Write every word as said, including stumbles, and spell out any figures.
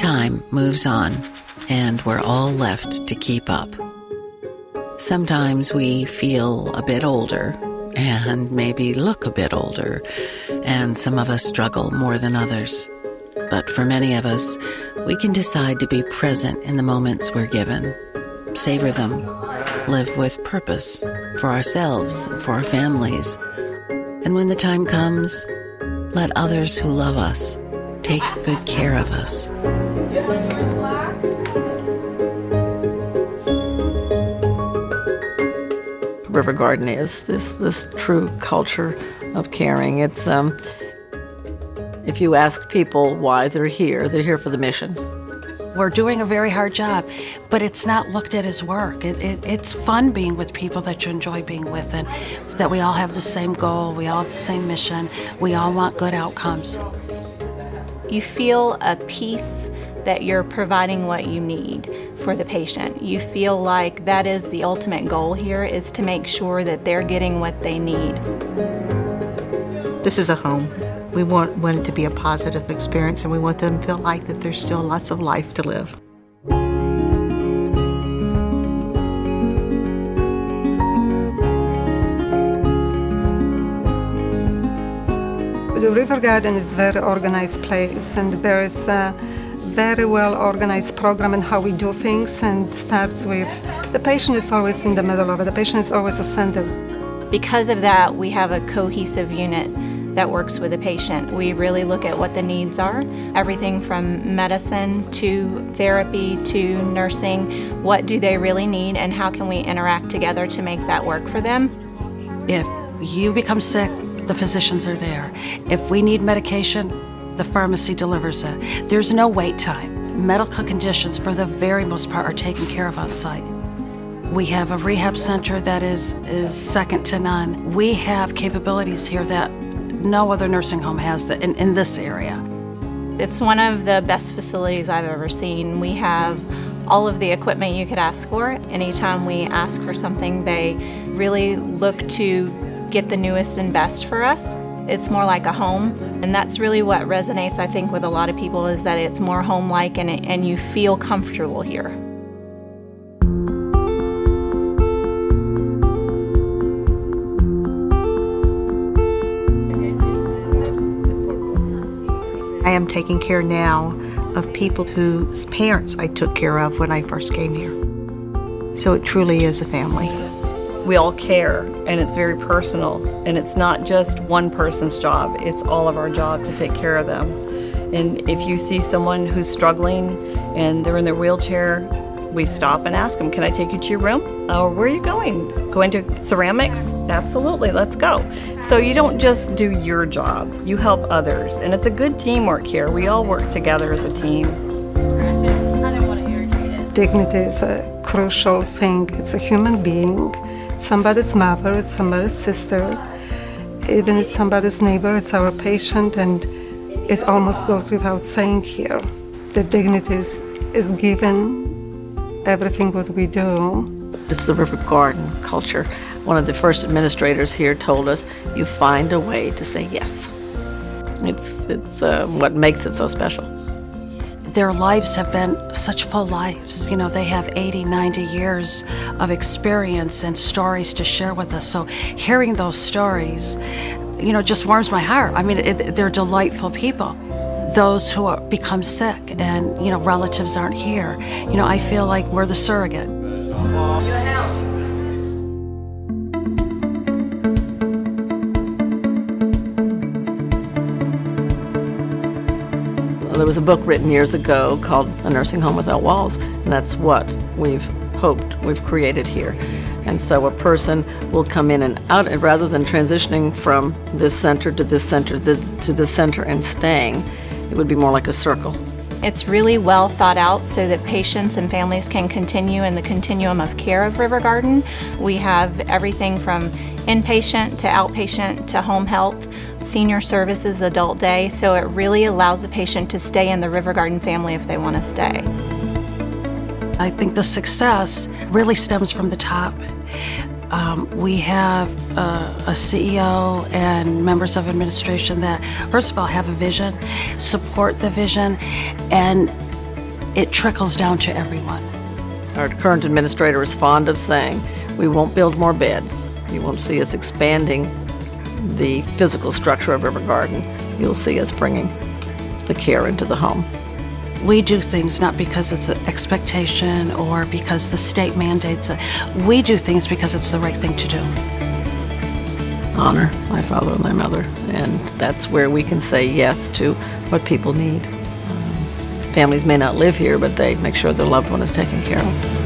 Time moves on, and we're all left to keep up. Sometimes we feel a bit older, and maybe look a bit older, and some of us struggle more than others. But for many of us, we can decide to be present in the moments we're given, savor them, live with purpose for ourselves, for our families. And when the time comes, let others who love us take good care of us. River Garden is this this true culture of caring. It's um, if you ask people why they're here, they're here for the mission. We're doing a very hard job, but it's not looked at as work. It, it, it's fun being with people that you enjoy being with, and that we all have the same goal, we all have the same mission, we all want good outcomes. You feel a peace that you're providing what you need for the patient. You feel like that is the ultimate goal here, is to make sure that they're getting what they need. This is a home. We want, want it to be a positive experience, and we want them to feel like that there's still lots of life to live. The River Garden is a very organized place, and there is a very well organized program in how we do things, and starts with the patient is always in the middle of it. The patient is always a center. Because of that, we have a cohesive unit that works with the patient. We really look at what the needs are, everything from medicine to therapy to nursing. What do they really need, and how can we interact together to make that work for them? If you become sick, the physicians are there. If we need medication, the pharmacy delivers it. There's no wait time. Medical conditions, for the very most part, are taken care of on site. We have a rehab center that is, is second to none. We have capabilities here that no other nursing home has that in, in this area. It's one of the best facilities I've ever seen. We have all of the equipment you could ask for. Anytime we ask for something, they really look to get the newest and best for us. It's more like a home, and that's really what resonates, I think, with a lot of people, is that it's more home-like, and, it, and you feel comfortable here. I am taking care now of people whose parents I took care of when I first came here. So it truly is a family. We all care, and it's very personal, and it's not just one person's job. It's all of our job to take care of them. And if you see someone who's struggling and they're in their wheelchair, we stop and ask them, can I take you to your room? Or where are you going? Going to ceramics? Absolutely, let's go. So you don't just do your job, you help others. And it's a good teamwork here. We all work together as a team. Dignity is a crucial thing. It's a human being. It's somebody's mother, it's somebody's sister, even it's somebody's neighbor, it's our patient, and it almost goes without saying here. The dignity is, is given everything what we do. It's the River Garden culture. One of the first administrators here told us, you find a way to say yes. It's, it's uh, what makes it so special. Their lives have been such full lives. You know, they have eighty, ninety years of experience and stories to share with us. So hearing those stories, you know, just warms my heart. I mean, it, they're delightful people. Those who are, become sick and, you know, relatives aren't here. You know, I feel like we're the surrogate. There was a book written years ago called A Nursing Home Without Walls, and that's what we've hoped we've created here. And so a person will come in and out, and rather than transitioning from this center to this center to this center and staying, it would be more like a circle. It's really well thought out so that patients and families can continue in the continuum of care of River Garden. We have everything from inpatient to outpatient to home health, senior services, adult day, so it really allows the patient to stay in the River Garden family if they want to stay. I think the success really stems from the top. Um, we have a, a C E O and members of administration that, first of all, have a vision, support the vision, and it trickles down to everyone. Our current administrator is fond of saying, we won't build more beds. You won't see us expanding the physical structure of River Garden. You'll see us bringing the care into the home. We do things not because it's an expectation or because the state mandates it. We do things because it's the right thing to do. Honor my father and my mother, and that's where we can say yes to what people need. Um, families may not live here, but they make sure their loved one is taken care of.